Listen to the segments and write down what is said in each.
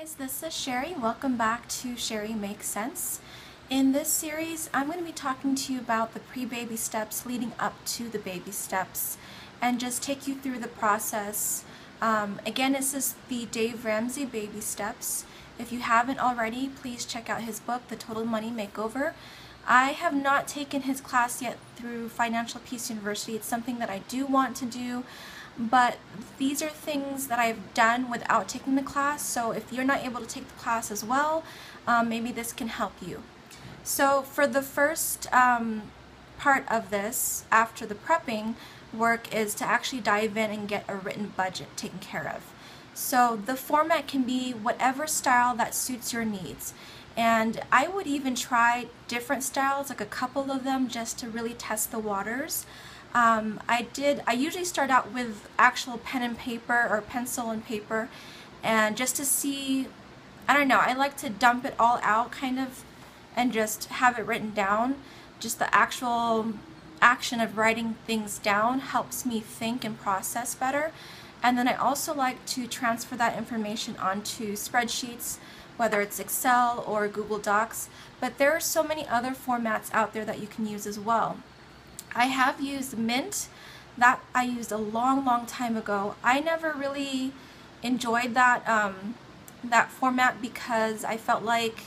guys, this is Sherry. Welcome back to Sherry Makes Sense. In this series, I'm going to be talking to you about the pre-baby steps leading up to the baby steps and just take you through the process. Again, this is the Dave Ramsey Baby Steps. If you haven't already, please check out his book, The Total Money Makeover. I have not taken his class yet through Financial Peace University. It's something that I do want to do, but these are things that I've done without taking the class, so if you're not able to take the class as well, maybe this can help you. So for the first part of this, after the prepping work, is to actually dive in and get a written budget taken care of. So the format can be whatever style that suits your needs. And I would even try different styles, like a couple of them, just to really test the waters. I usually start out with actual pen and paper, or pencil and paper, and just to see, I don't know, I like to dump it all out kind of and just have it written down. Just the actual action of writing things down helps me think and process better. And then I also like to transfer that information onto spreadsheets, whether it's Excel or Google Docs, but there are so many other formats out there that you can use as well. I have used Mint, that I used a long time ago. I never really enjoyed that format because I felt like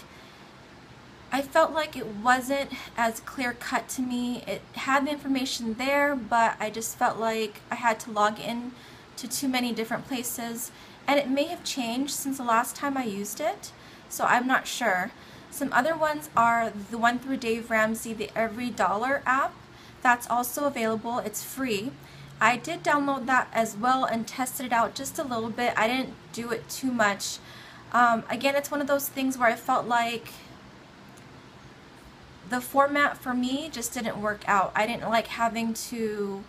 it wasn't as clear-cut to me. It had the information there, but I just felt like I had to log in to too many different places, and it may have changed since the last time I used it, so I'm not sure. Some other ones are the one through Dave Ramsey, the EveryDollar app. That's also available. It's free. I did download that as well and tested it out just a little bit. I didn't do it too much. Again, it's one of those things where I felt like the format for me just didn't work out. I didn't like having to,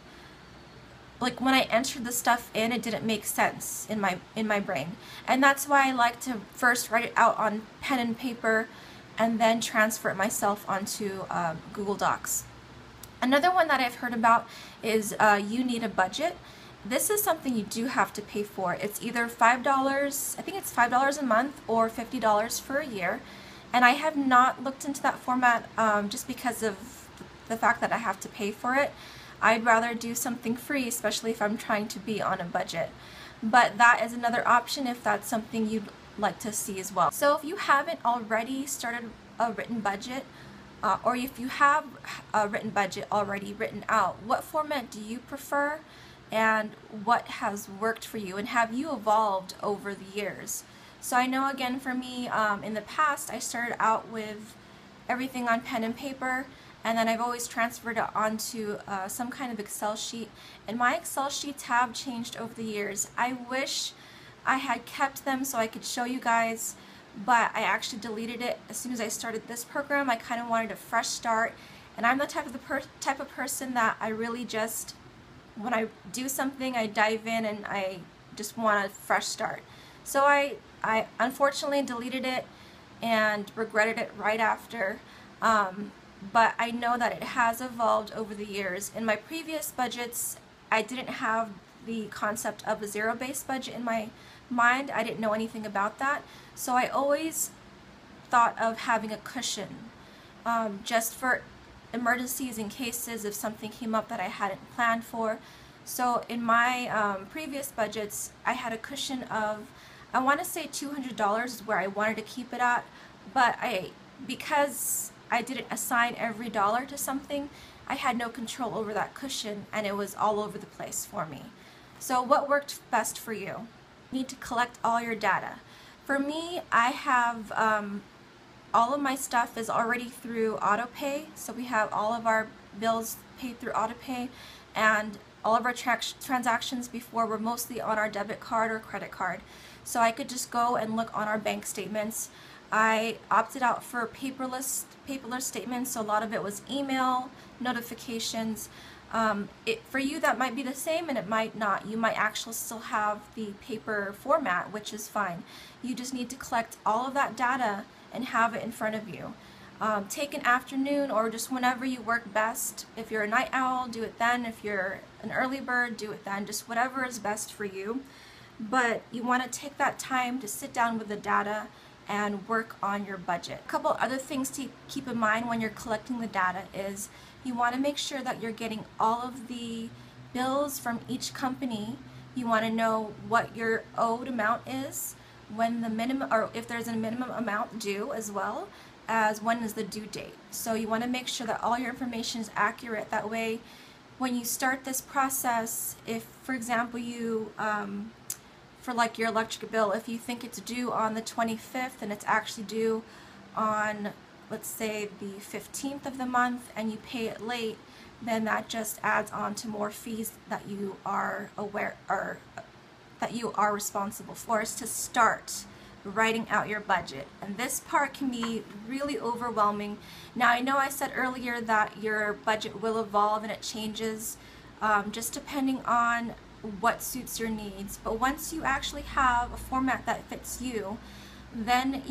like, when I entered the stuff in, it didn't make sense in my brain. And that's why I like to first write it out on pen and paper and then transfer it myself onto Google Docs. Another one that I've heard about is You Need a Budget. This is something you do have to pay for. It's either $5, I think it's $5 a month, or $50 for a year. And I have not looked into that format just because of the fact that I have to pay for it. I'd rather do something free, especially if I'm trying to be on a budget. But that is another option if that's something you'd like to see as well. So if you haven't already started a written budget, or if you have a written budget already written out, what format do you prefer and what has worked for you, and have you evolved over the years? So I know, again, for me, in the past, I started out with everything on pen and paper, and then I've always transferred it onto some kind of Excel sheet, and my Excel sheets have changed over the years. I wish I had kept them so I could show you guys, but I actually deleted it as soon as I started this program. I kind of wanted a fresh start, and I'm the type of person that I really just, when I do something, I dive in and I just want a fresh start. So I unfortunately deleted it and regretted it right after, but I know that it has evolved over the years. In my previous budgets, I didn't have the concept of a zero-based budget in my mind. I didn't know anything about that, so I always thought of having a cushion just for emergencies and cases if something came up that I hadn't planned for. So in my previous budgets, I had a cushion of, I want to say $200 is where I wanted to keep it at, but because I didn't assign every dollar to something, I had no control over that cushion, and it was all over the place for me. So what worked best for you? You need to collect all your data. For me, I have all of my stuff is already through autopay, so we have all of our bills paid through autopay, and all of our transactions before were mostly on our debit card or credit card. So I could just go and look on our bank statements. I opted out for paperless statements, so a lot of it was email, notifications. For you, that might be the same, and it might not. You might actually still have the paper format, which is fine. You just need to collect all of that data and have it in front of you. Take an afternoon, or just whenever you work best. If you're a night owl, do it then. If you're an early bird, do it then. Just whatever is best for you. but you want to take that time to sit down with the data and work on your budget. A couple other things to keep in mind when you're collecting the data is you want to make sure that you're getting all of the bills from each company. You want to know what your owed amount is, when the minimum, or if there's a minimum amount due, as well as when is the due date. So you want to make sure that all your information is accurate. That way, when you start this process, if, for example, you for like your electric bill, if you think it's due on the 25th and it's actually due on, let's say, the 15th of the month, and you pay it late, then that just adds on to more fees that you are aware or that you are responsible for. Is to start writing out your budget, and this part can be really overwhelming. Now, I know I said earlier that your budget will evolve and it changes just depending on what suits your needs, but once you actually have a format that fits you, then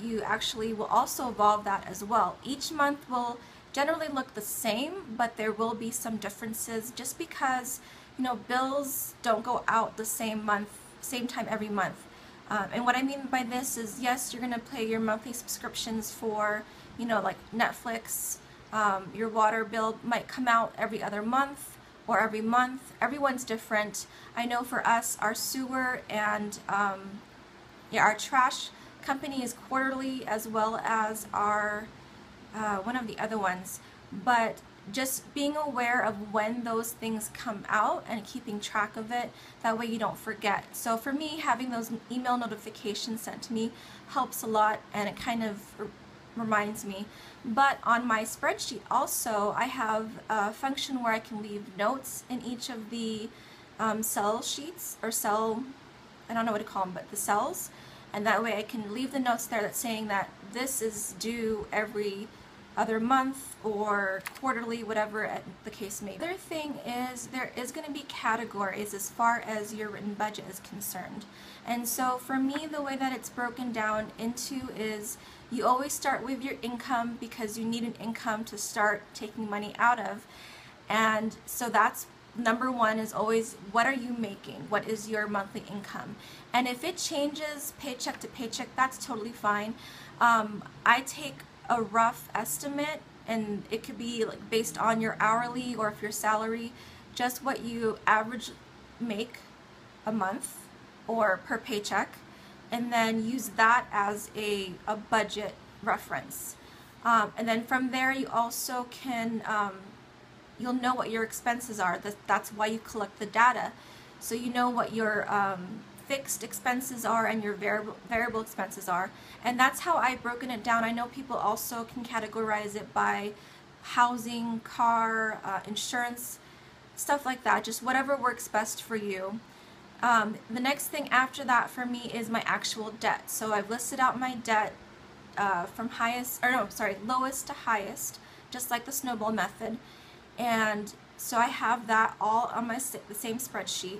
you actually will also evolve that as well. Each month will generally look the same, but there will be some differences just because, you know, bills don't go out the same time every month. And what I mean by this is, yes, you're going to pay your monthly subscriptions for, you know, like Netflix. Your water bill might come out every other month or every month. Everyone's different. I know for us, our sewer and our trash company is quarterly, as well as our one of the other ones. But just being aware of when those things come out and keeping track of it, that way you don't forget. So for me, having those email notifications sent to me helps a lot, and it kind of reminds me. But on my spreadsheet also, I have a function where I can leave notes in each of the cell sheets, or cell, I don't know what to call them, but the cells, and that way I can leave the notes there that's saying that this is due every other month or quarterly, whatever the case may be. The other thing is, there is going to be categories as far as your written budget is concerned. And so for me, the way that it's broken down into is you always start with your income, because you need an income to start taking money out of. And so that's number one, is always what are you making? What is your monthly income? And if it changes paycheck to paycheck, that's totally fine. I take a rough estimate, and it could be like based on your hourly, or if your salary, just what you average make a month or per paycheck, and then use that as a budget reference. And then from there, you also can you'll know what your expenses are. That's why you collect the data, so you know what your fixed expenses are and your variable expenses are. And that's how I've broken it down. I know people also can categorize it by housing, car, insurance, stuff like that, just whatever works best for you. The next thing after that for me is my actual debt. So I've listed out my debt from lowest to highest, just like the snowball method. And so I have that all on the same spreadsheet.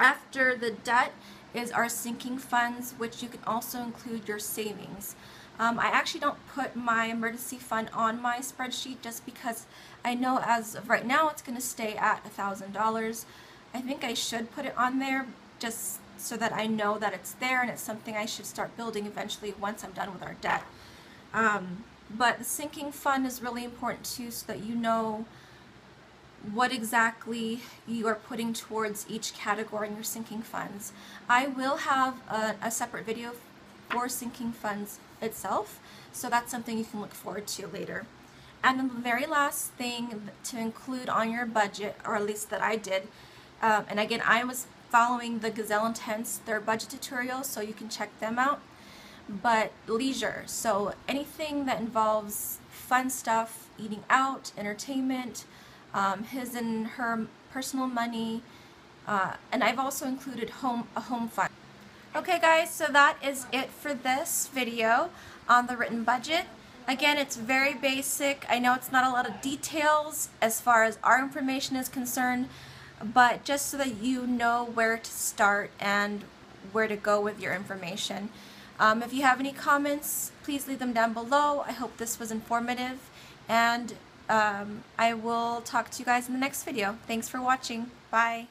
After the debt is our sinking funds, which you can also include your savings. I actually don't put my emergency fund on my spreadsheet, just because I know as of right now it's going to stay at $1,000. I think I should put it on there just so that I know that it's there, and it's something I should start building eventually once I'm done with our debt. But the sinking fund is really important too, so that you know what exactly you are putting towards each category in your sinking funds. I will have a separate video for sinking funds itself, so that's something you can look forward to later. And then the very last thing to include on your budget, or at least that I did, and again, I was following the GazelleIntents, their budget tutorial, so you can check them out, but leisure. So anything that involves fun stuff, eating out, entertainment, his and her personal money, and I've also included a home fund. Okay guys, so that is it for this video on the written budget. Again, it's very basic. I know it's not a lot of details as far as our information is concerned, but just so that you know where to start and where to go with your information. If you have any comments, please leave them down below. I hope this was informative, and I will talk to you guys in the next video. Thanks for watching. Bye.